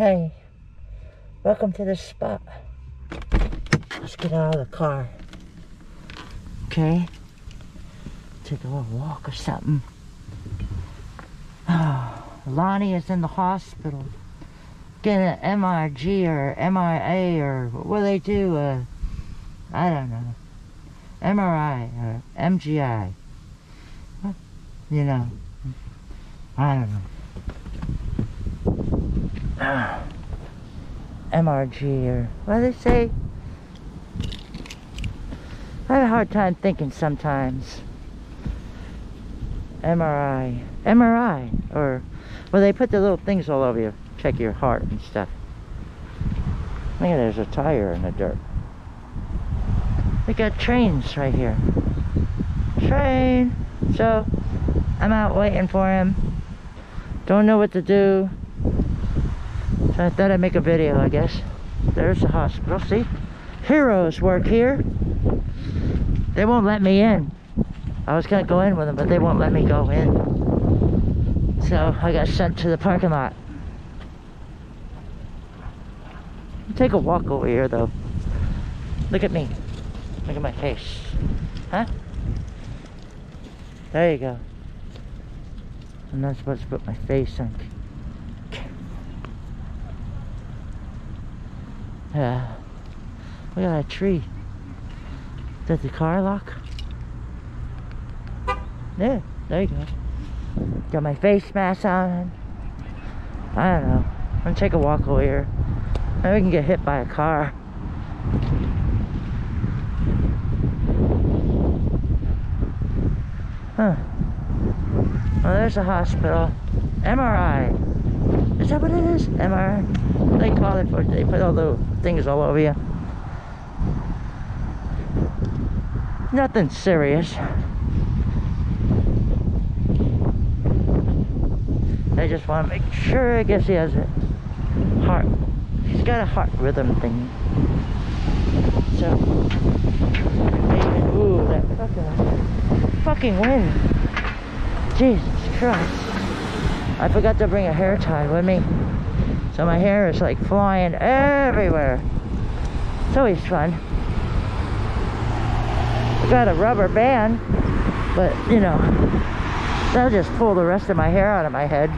Hey, welcome to this spot. Let's get out of the car. Okay? Take a little walk or something. Oh, Lonnie is in the hospital. Get an MRG or MRA or what do they do? I don't know. MRI or MGI. You know. I don't know. MRG or what do they say? I have a hard time thinking sometimes. MRI. MRI. Or, well, they put the little things all over you. Check your heart and stuff. Look, there's a tire in the dirt. We got trains right here. Train! So, I'm out waiting for him. Don't know what to do. So I thought I'd make a video, I guess. There's the hospital, see? Heroes work here. They won't let me in. I was gonna go in with them, but they won't let me go in. So I got sent to the parking lot. I'll take a walk over here though. Look at me. Look at my face. Huh? There you go. I'm not supposed to put my face on. Yeah. Look at that tree. Is that the car lock? Yeah, there you go. Got my face mask on. I don't know. I'm gonna take a walk over here. Maybe we can get hit by a car. Huh. Well, there's a hospital. MRI. Is that what it is? MRI. They call it for, they put all the things all over you. Nothing serious. I just want to make sure, I guess he has a heart. He's got a heart rhythm thing. So, even, ooh, that fucking wind. Jesus Christ. I forgot to bring a hair tie with me. So my hair is like flying everywhere. It's always fun. I got a rubber band, but you know, that'll just pull the rest of my hair out of my head.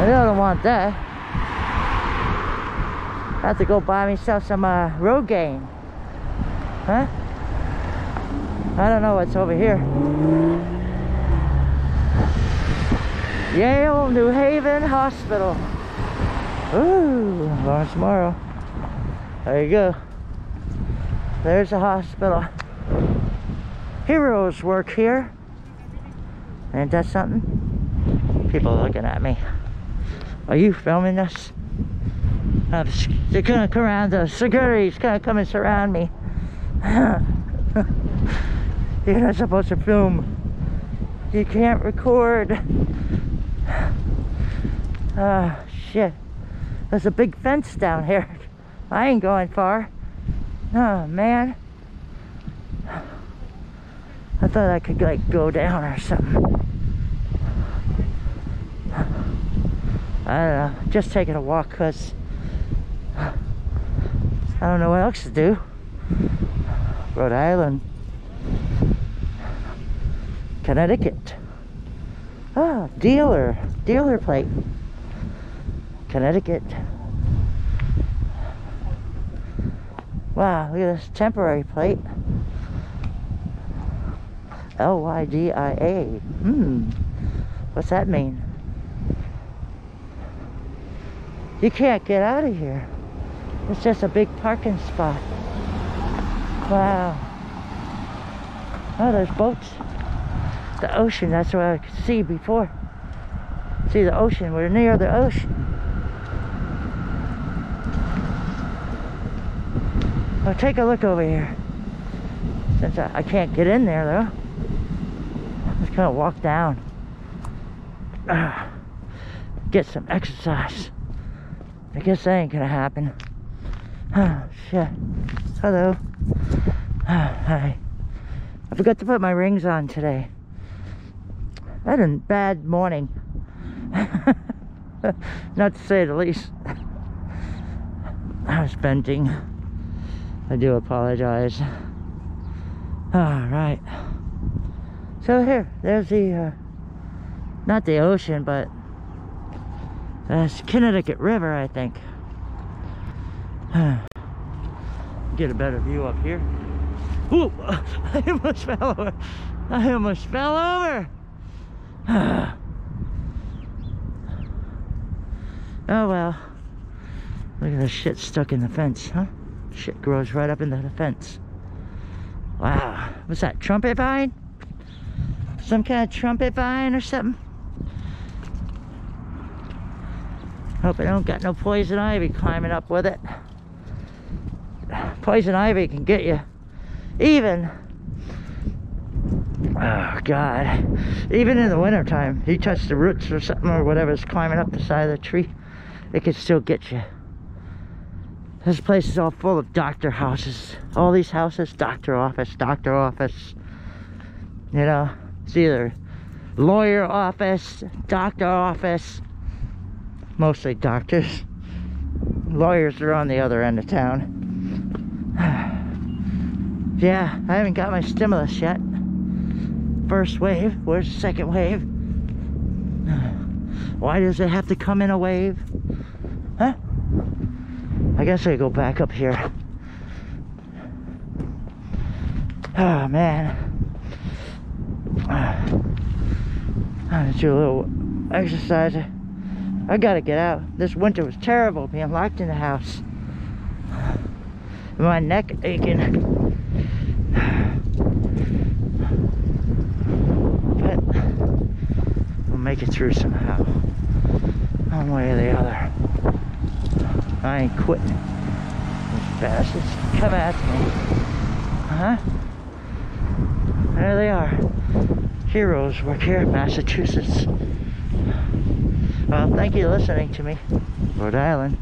I don't want that. I have to go buy myself some Rogaine. Huh? I don't know what's over here. Yale New Haven Hospital. Ooh, Lawrence Morrow. There you go. There's the hospital. Heroes work here. Ain't that something? People looking at me. Are you filming us? They're gonna come around us. Security's gonna come and surround me. You're not supposed to film. You can't record. Ah, shit. There's a big fence down here. I ain't going far. Oh, man. I thought I could, like, go down or something. I don't know, just taking a walk because I don't know what else to do. Rhode Island, Connecticut. Ah, dealer plate. Connecticut. Wow, look at this temporary plate. LYDIA. What's that mean? You can't get out of here. It's just a big parking spot. Wow. Oh, there's boats. The ocean, that's what I could see before. See the ocean, we're near the ocean. Well, take a look over here. Since I can't get in there though. I'm just gonna walk down. Get some exercise. I guess that ain't gonna happen. Oh, shit. Hello. Oh, hi. I forgot to put my rings on today. I had a bad morning. Not to say the least. I was bending. I do apologize. Alright. So here, there's the, not the ocean, but that's Connecticut River, I think. Get a better view up here. Ooh, I almost fell over. I almost fell over. Oh well. Look at the shit stuck in the fence, huh? Shit grows right up into the fence. Wow. What's that, trumpet vine? Some kind of trumpet vine or something? Hope I don't got no poison ivy climbing up with it. Poison ivy can get you. Even, oh God, even in the wintertime, you touch the roots or something or whatever's climbing up the side of the tree, it can still get you. This place is all full of doctor houses. All these houses, doctor office, doctor office. You know, it's either lawyer office, doctor office, mostly doctors. Lawyers are on the other end of town. Yeah, I haven't got my stimulus yet. First wave, where's the second wave? Why does it have to come in a wave? Huh? I guess I go back up here. Oh man. I'm gonna do a little exercise. I gotta get out. This winter was terrible being locked in the house. My neck aching. But we'll make it through somehow, one way or the other. I ain't quitting. Those bastards come at me. Uh-huh. There they are. Heroes work here in Massachusetts. Well, thank you for listening to me. Rhode Island.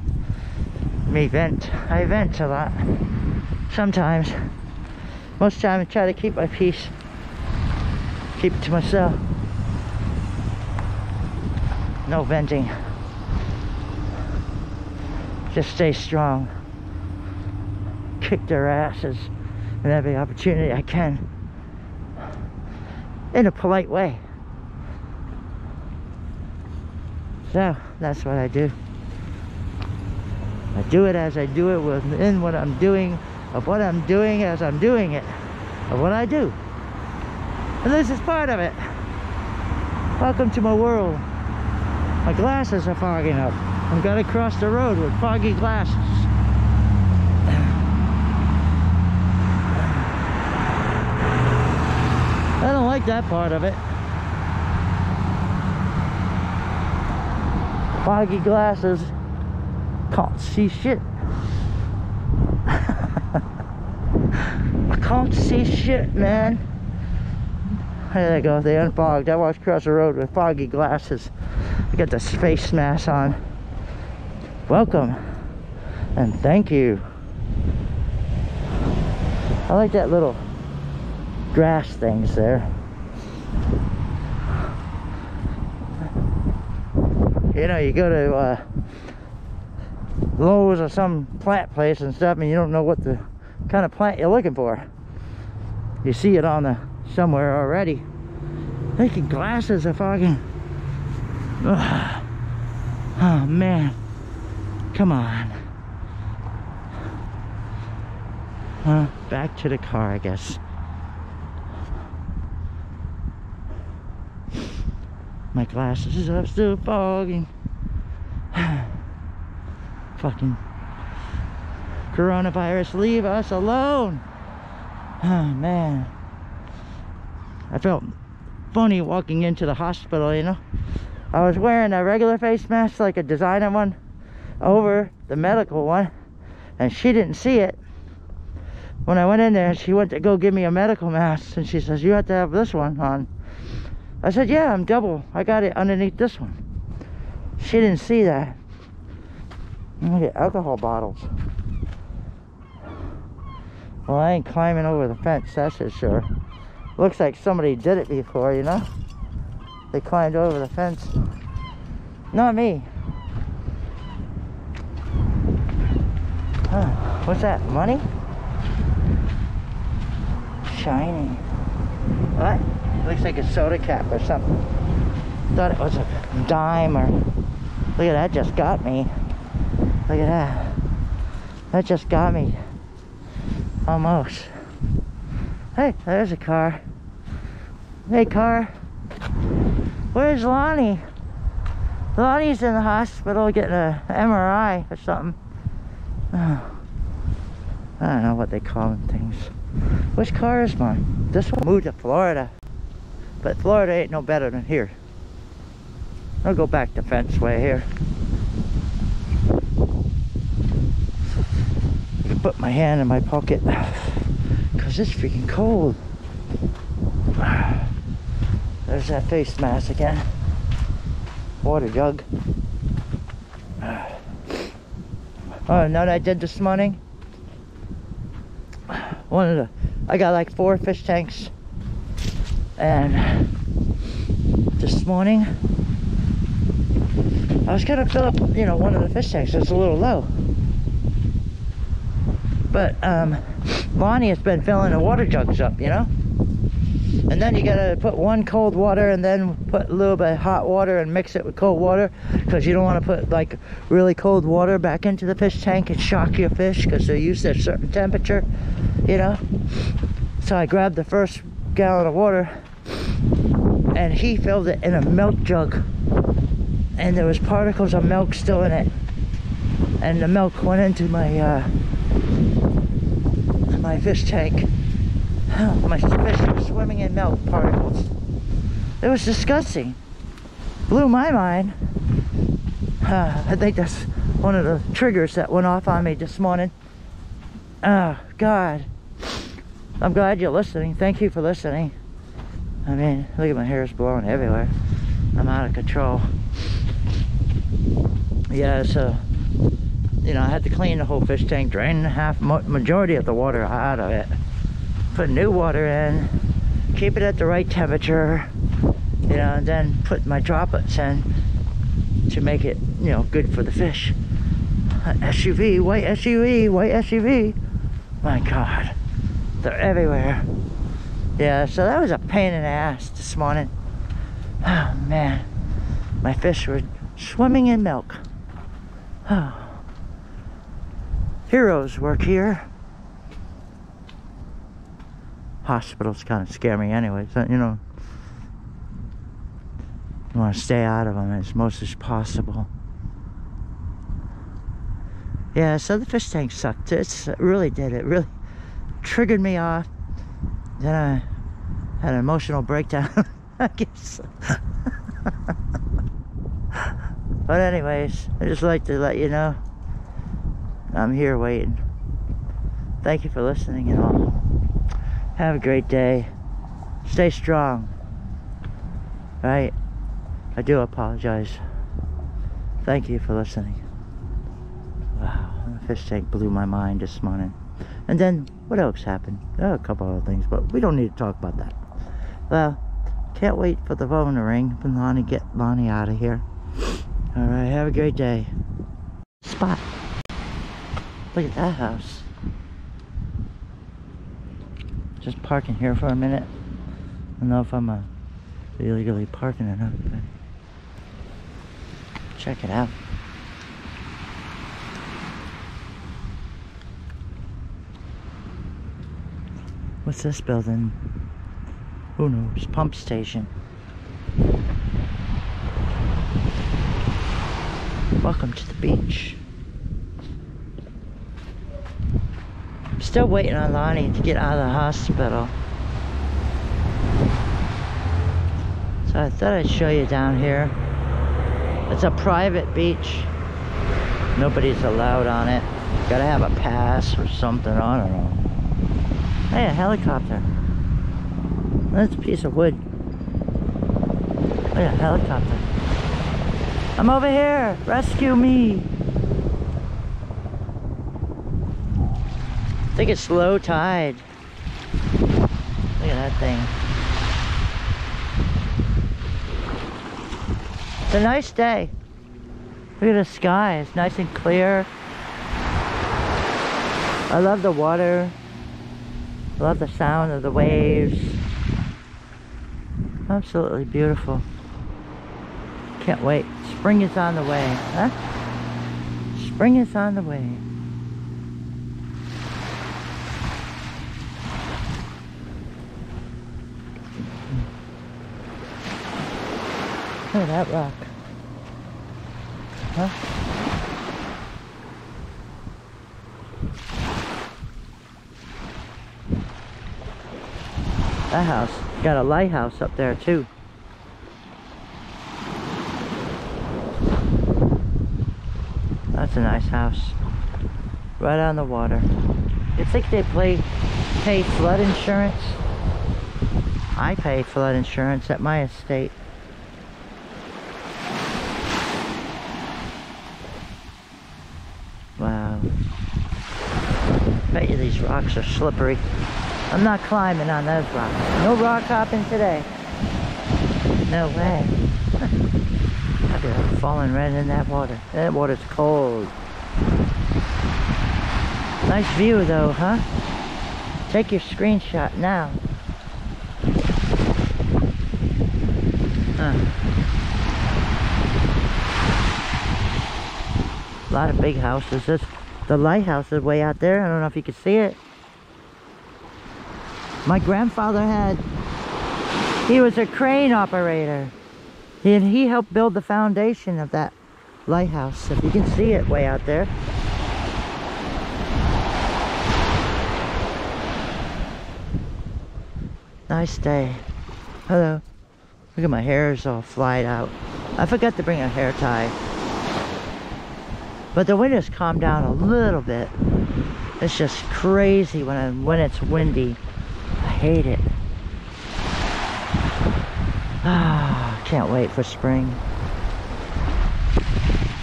Me vent. I vent a lot. Sometimes. Most of the time I try to keep my peace. Keep it to myself. No venting. Just stay strong. Kick their asses in every opportunity I can. In a polite way. So, that's what I do. I do it as I do it within what I'm doing. Of what I'm doing as I'm doing it. Of what I do. And this is part of it. Welcome to my world. My glasses are fogging up. I'm gonna cross the road with foggy glasses. I don't like that part of it. Foggy glasses. Can't see shit. I can't see shit, man. There they go, they unfogged. I walked across the road with foggy glasses. I got the space mask on. Welcome, and thank you. I like that little grass things there. You know, you go to Lowe's or some plant place and stuff, and you don't know what the kind of plant you're looking for. You see it on the somewhere already. Thinking glasses are fogging. Ugh. Oh man, come on. Back to the car, I guess. My glasses are still fogging. Fucking coronavirus, leave us alone. Oh man, I felt funny walking into the hospital, you know. I was wearing a regular face mask, like a designer one, over the medical one, and she didn't see it. When I went in there, she went to go give me a medical mask, and she says, you have to have this one on. I said, yeah, I'm double. I got it underneath this one. She didn't see that. I'm gonna get alcohol bottles. Well, I ain't climbing over the fence, that's for sure. Looks like somebody did it before, you know? They climbed over the fence. Not me. Huh. What's that? Money? Shiny. What? Looks like a soda cap or something. Thought it was a dime or... Look at that, just got me. Look at that. That just got me. Almost. Hey, there's a car. Hey, car. Where's Lonnie? Lonnie's in the hospital getting an MRI or something. Oh. I don't know what they call them things. Which car is mine? This one moved to Florida. But Florida ain't no better than here. I'll go back the fence way here. I can put my hand in my pocket because it's freaking cold. There's that face mask again. Water jug. Oh, you know what I did this morning? I got like 4 fish tanks. And this morning, I was gonna fill up, you know, one of the fish tanks. It's a little low. But Lonnie has been filling the water jugs up, you know? And then you gotta put one cold water and then put a little bit of hot water and mix it with cold water, because you don't want to put like really cold water back into the fish tank and shock your fish, because they're used to a certain temperature, you know? So I grabbed the first gallon of water and he filled it in a milk jug. And there was particles of milk still in it, and the milk went into my my fish tank. My fish was swimming in milk particles. It was disgusting. Blew my mind. I think that's one of the triggers that went off on me this morning. Oh God, I'm glad you're listening. Thank you for listening. I mean, look at my hair's blowing everywhere. I'm out of control. Yeah, so, you know, I had to clean the whole fish tank, drain the majority of the water out of it, put new water in, keep it at the right temperature, you know, and then put my droplets in to make it, you know, good for the fish. SUV, white SUV, white SUV. My God, they're everywhere. Yeah, so that was a pain in the ass this morning. Oh, man, my fish were swimming in milk. Oh. Heroes work here. Hospitals kind of scare me anyway, so, you know, you want to stay out of them as much as possible. Yeah, so the fish tank sucked. It really did. It really triggered me off. Then I had an emotional breakdown, I guess. But anyways, I just like to let you know I'm here waiting. Thank you for listening and all. Have a great day. Stay strong. Right? I do apologize. Thank you for listening. Wow, the fish tank blew my mind this morning. And then, what else happened? Oh, a couple other things, but we don't need to talk about that. Well, can't wait for the phone to ring from Lonnie. Get Lonnie out of here. Alright, have a great day. Spot. Look at that house. Just parking here for a minute. I don't know if I'm illegally parking or not, but check it out. What's this building? Who knows? Pump station. Welcome to the beach. I'm still waiting on Lonnie to get out of the hospital. So I thought I'd show you down here. It's a private beach. Nobody's allowed on it. Gotta have a pass or something, I don't know. Hey, a helicopter. That's a piece of wood. Look at a helicopter. I'm over here! Rescue me! I think it's low tide. Look at that thing. It's a nice day. Look at the sky, it's nice and clear. I love the water. I love the sound of the waves. Absolutely beautiful. Can't wait. Spring is on the way, huh? Spring is on the way. Look at that rock. Huh? That house got a lighthouse up there too. That's a nice house. Right on the water. You think they pay flood insurance? I pay flood insurance at my estate. Wow. Bet you these rocks are slippery. I'm not climbing on those rocks. No rock hopping today. No way. I'd be like falling right in that water. That water's cold. Nice view though, huh? Take your screenshot now. A lot of big houses. The lighthouse is way out there. I don't know if you can see it. My grandfather he was a crane operator. He helped build the foundation of that lighthouse. If you can see it way out there. Nice day. Hello. Look at my hair is all flied out. I forgot to bring a hair tie. But the wind has calmed down a little bit. It's just crazy when it's windy. I hate it. Ah, can't wait for spring.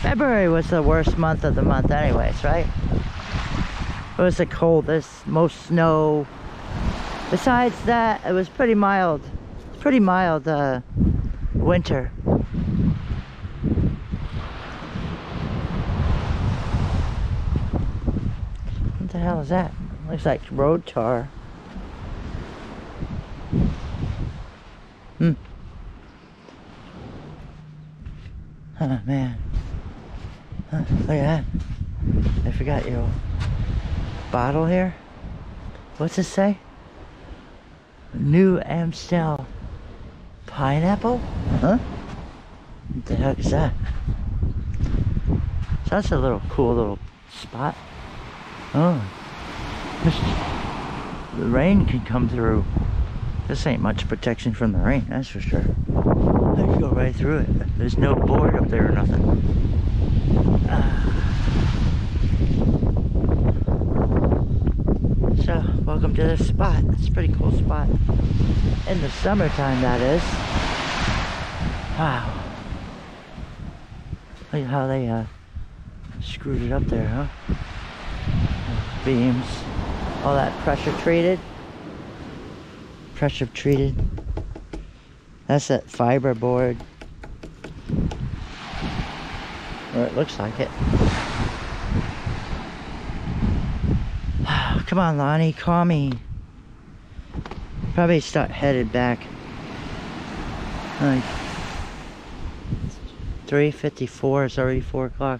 February was the worst month of the month anyways, right? It was the coldest, most snow. Besides that, it was pretty mild. Pretty mild winter. What the hell is that? Looks like road tar. Hmm. Oh man. Huh, look at that. I forgot your bottle here. What's it say? New Amstel pineapple? Huh? What the heck is that? So that's a little cool little spot. Oh, the rain can come through. This ain't much protection from the rain, that's for sure. I can go right through it. There's no board up there or nothing. So, welcome to this spot. It's a pretty cool spot. In the summertime, that is. Wow. Look at how they screwed it up there, huh? Beams, all that pressure treated. That's that fiber board, or it looks like it. Come on, Lonnie, call me. Probably start headed back. Like 3:54. It's already 4 o'clock.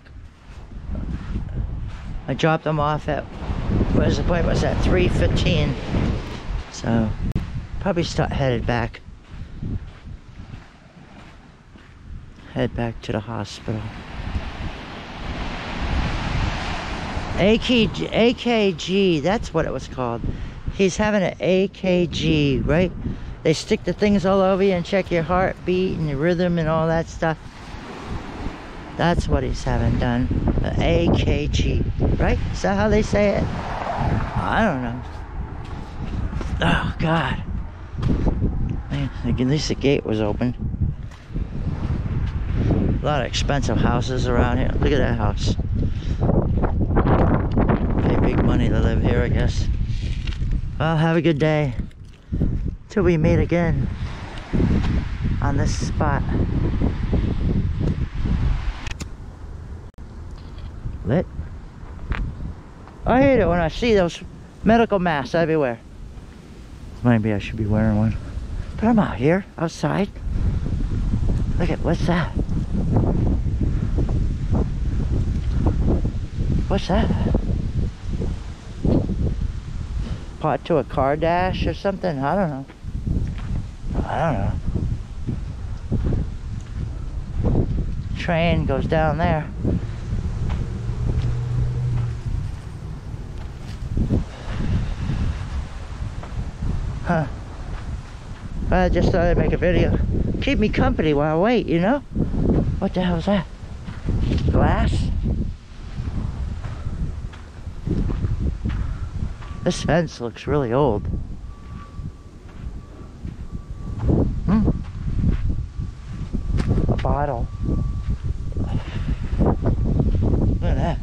I dropped them off at, what is the point? Was at 3:15. So probably start headed back. Head back to the hospital. EKG, that's what it was called. He's having an EKG, right? They stick the things all over you and check your heartbeat and your rhythm and all that stuff. That's what he's having done. An EKG, right? Is that how they say it? I don't know. Oh God. Man, at least the gate was open. A lot of expensive houses around here. Look at that house. Pay big money to live here, I guess. Well, have a good day. Till we meet again on this spot. outlet. I hate it when I see those medical masks everywhere. Maybe I should be wearing one. But I'm out here, outside. Look at, what's that? What's that? Pot to a car dash or something? I don't know. I don't know. Train goes down there. Huh. I just thought I'd make a video. Keep me company while I wait, you know? What the hell is that? Glass? This fence looks really old. Hmm. A bottle. Look at that.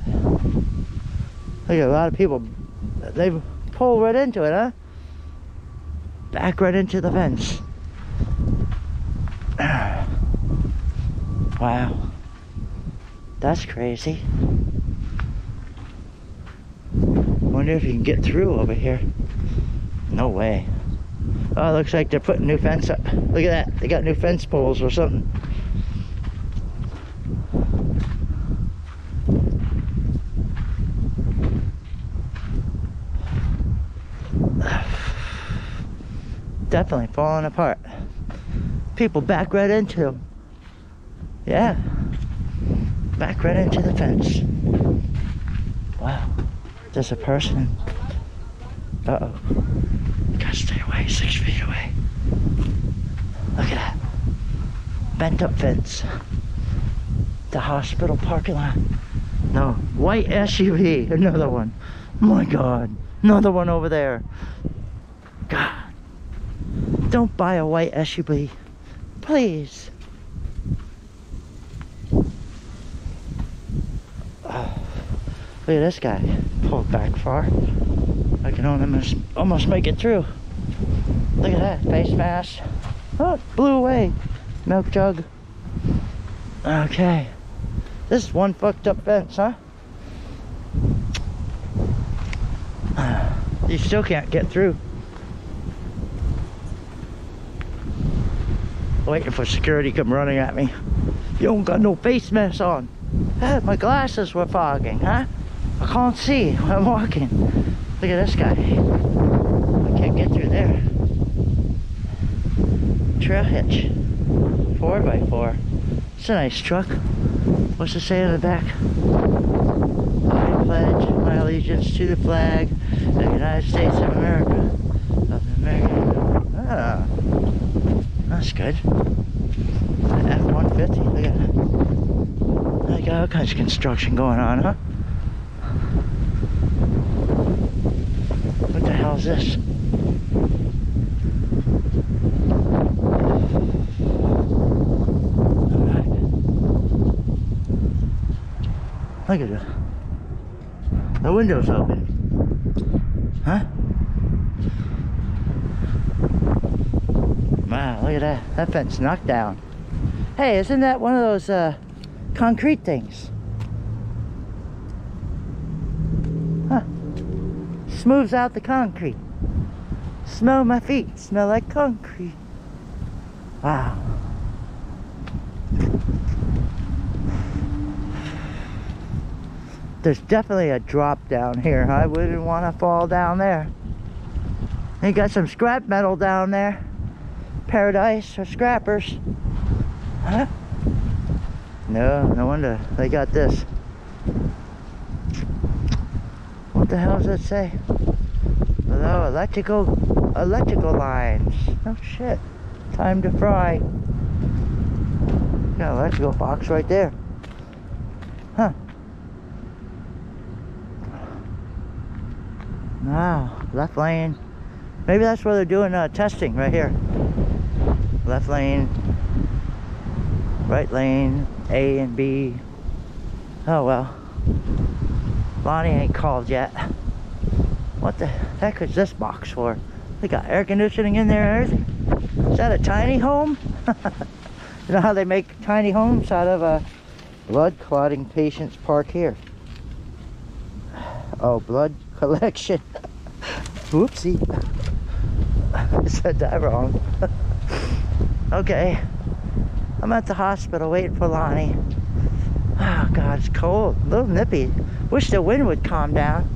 Look at a lot of people. They pull right into it, huh? Back right into the fence. Wow. That's crazy. I wonder if you can get through over here. No way. Oh, it looks like they're putting new fence up. Look at that. They got new fence poles or something. Definitely falling apart. People back right into them. Yeah. Back right into the fence. Wow. There's a person. Uh-oh. Gotta stay away, 6 feet away. Look at that. Bent up fence. The hospital parking lot. No. White SUV. Another one. My God. Another one over there. God. Don't buy a white SUV. Please. Look at this guy, pulled back far. I can almost make it through. Look at that, face mask. Oh, it blew away. Milk jug. Okay. This is one fucked up fence, huh? You still can't get through. Waiting for security come running at me. You don't got no face mask on. Oh, my glasses were fogging, huh? I can't see when I'm walking. Look at this guy. I can't get through there. Trail hitch. 4x4. It's a nice truck. What's it say in the back? I pledge my allegiance to the flag of the United States of America. Ah, that's good. F-150. Look at that. They got all kinds of construction going on, huh? What the hell is this? All right. Look at this. The window's open. Huh? Wow, look at that. That fence knocked down. Hey, isn't that one of those concrete things? Smooths out the concrete. Smell my feet, smell like concrete. Wow. There's definitely a drop down here. I wouldn't want to fall down there. They got some scrap metal down there. Paradise or scrappers. Huh? No, no wonder they got this. What the hell does it say? Hello, electrical lines. Oh shit. Time to fry. Got an electrical box right there. Huh. Wow. Left lane. Maybe that's where they're doing testing right here. Left lane. Right lane. A and B. Oh well. Lonnie ain't called yet. What the heck is this box for? They got air conditioning in there and everything. Is that a tiny home? You know how they make tiny homes out of blood clotting patients park here. Oh, blood collection. Oopsie. I said that wrong. Okay. I'm at the hospital waiting for Lonnie. Oh, God, it's cold. A little nippy. Wish the wind would calm down.